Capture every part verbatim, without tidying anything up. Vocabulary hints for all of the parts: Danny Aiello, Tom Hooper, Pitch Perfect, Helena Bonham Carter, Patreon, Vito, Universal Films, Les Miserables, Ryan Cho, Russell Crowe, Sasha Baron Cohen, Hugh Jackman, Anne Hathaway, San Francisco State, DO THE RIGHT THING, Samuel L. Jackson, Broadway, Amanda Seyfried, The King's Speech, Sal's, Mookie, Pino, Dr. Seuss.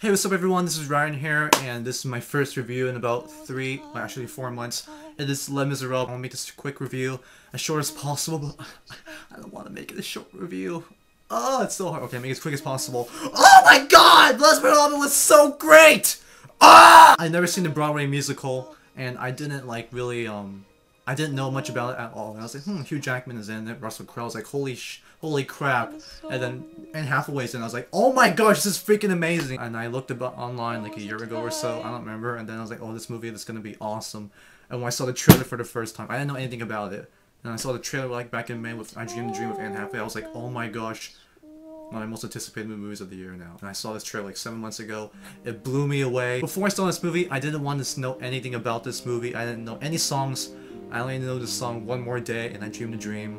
Hey, what's up everyone, this is Ryan here, and this is my first review in about three, well actually four months. It is Les Miserables. I'll make this a quick review, as short as possible, but I don't want to make it a short review. Oh, it's so hard. Okay, make it as quick as possible. Oh my god! Les Miserables was so great! Ah! I've never seen a Broadway musical, and I didn't like really, um, I didn't know much about it at all. And I was like, hmm, Hugh Jackman is in it, Russell Crowe. I was like, holy sh- holy crap. And then Anne Hathaway's in. I was like, oh my gosh, this is freaking amazing. And I looked about online like a year ago or so, I don't remember, and then I was like, oh, this movie is gonna be awesome. And when I saw the trailer for the first time, I didn't know anything about it, and I saw the trailer like back in May with I Dreamed the Dream of Anne Hathaway. I was like, oh my gosh, one of my most anticipated movies of the year now. And I saw this trailer like seven months ago. It blew me away. Before I saw this movie, I didn't want to know anything about this movie. I didn't know any songs. I only know the song One More Day and I Dreamed a Dream,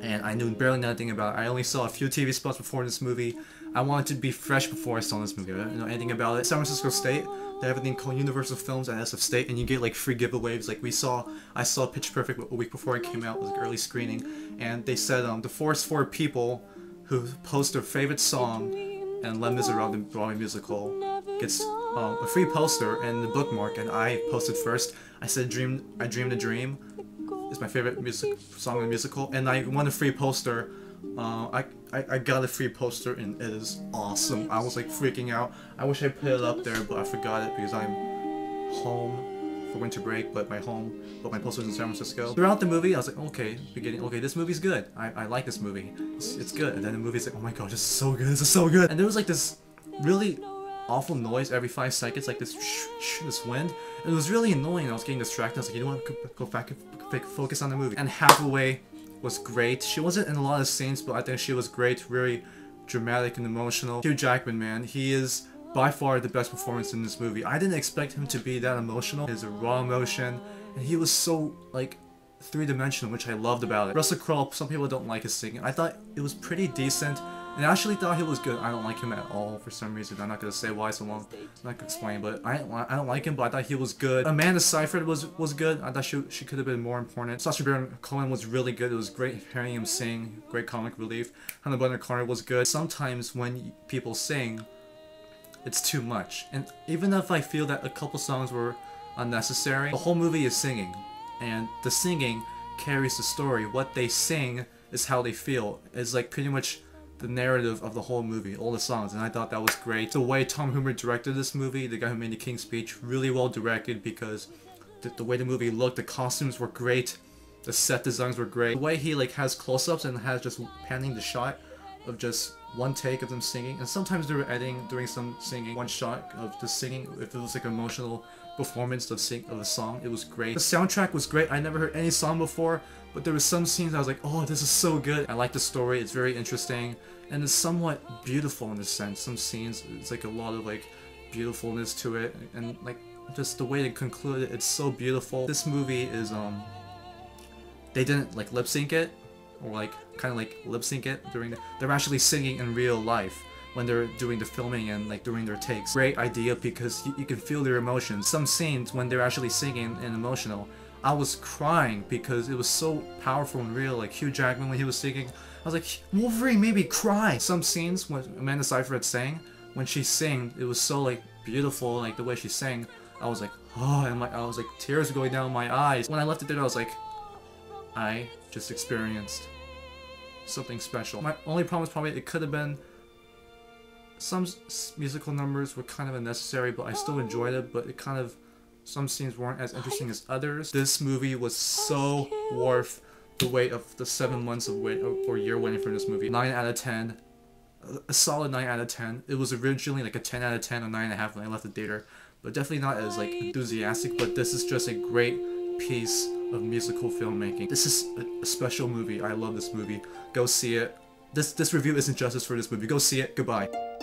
and I knew barely nothing about it. I only saw a few T V spots before this movie. I wanted to be fresh before I saw this movie. I didn't know anything about it. San Francisco State, they have a thing called Universal Films at S F State, and you get like free giveaways. Like we saw, I saw Pitch Perfect a week before it came out. It was like early screening, and they said um, the first four people who post their favorite song and Les Miserables, the Broadway musical, gets um, a free poster and the bookmark, and I posted first. I said, "Dream, I dreamed a dream." It's my favorite music song in the musical, and I won a free poster. Uh, I, I I got a free poster, and it is awesome. I was like freaking out. I wish I put it up there, but I forgot it because I'm home for winter break. But my home, but my poster's in San Francisco. Throughout the movie, I was like, okay, beginning, okay, this movie's good. I I like this movie. It's, it's good. And then the movie's like, oh my god, this is so good. This is so good. And there was like this really awful noise every five seconds, like this shh, shh, this wind. And it was really annoying. I was getting distracted. I was like, you know what? Go back and focus on the movie. And Hathaway was great. She wasn't in a lot of scenes, but I think she was great. Very dramatic and emotional. Hugh Jackman, man, he is by far the best performance in this movie. I didn't expect him to be that emotional. His raw emotion, and he was so like three-dimensional, which I loved about it. Russell Crowe, some people don't like his singing. I thought it was pretty decent. And I actually thought he was good. I don't like him at all for some reason. I'm not gonna say why, so I'm not gonna explain. But I don't, I don't like him. But I thought he was good. Amanda Seyfried was was good. I thought she she could have been more important. Sasha Baron Cohen was really good. It was great hearing him sing. Great comic relief. Helena Bonham Carter was good. Sometimes when people sing, it's too much. And even if I feel that a couple songs were unnecessary, the whole movie is singing, and the singing carries the story. What they sing is how they feel. It's like pretty much the narrative of the whole movie, all the songs, and I thought that was great. The way Tom Hooper directed this movie, the guy who made The King's Speech, really well directed, because the, the way the movie looked, the costumes were great, the set designs were great. The way he like has close-ups and has just panning the shot of just one take of them singing, and sometimes they were editing during some singing, one shot of the singing, if it was like an emotional performance of, sing of a song, it was great. The soundtrack was great. I never heard any song before, but there were some scenes I was like, oh, this is so good. I like the story, it's very interesting, and it's somewhat beautiful in this sense. Some scenes, it's like a lot of like beautifulness to it, and like just the way they conclude it, it's so beautiful. This movie is, um, they didn't like lip sync it, or like kind of like lip sync it during the, they're actually singing in real life when they're doing the filming and like during their takes. Great idea, because you, you can feel their emotions. Some scenes when they're actually singing and emotional, I was crying because it was so powerful and real. Like Hugh Jackman when he was singing, I was like, Wolverine made me cry. Some scenes when Amanda Seyfried sang, when she sang, it was so like beautiful, like the way she sang. I was like, oh, and my, I was like tears going down my eyes. When I left the theater, I was like, I just experienced something special. My only problem is probably it could have been some s musical numbers were kind of unnecessary, but I still enjoyed it. But it kind of, some scenes weren't as interesting as others. This movie was so worth the wait of the seven months of wait or year waiting for this movie. nine out of ten. A solid nine out of ten. It was originally like a ten out of ten or nine and a half when I left the theater, but definitely not as like enthusiastic. But this is just a great piece of musical filmmaking. This is a special movie. I love this movie. Go see it. This, this review isn't justice for this movie. Go see it. Goodbye.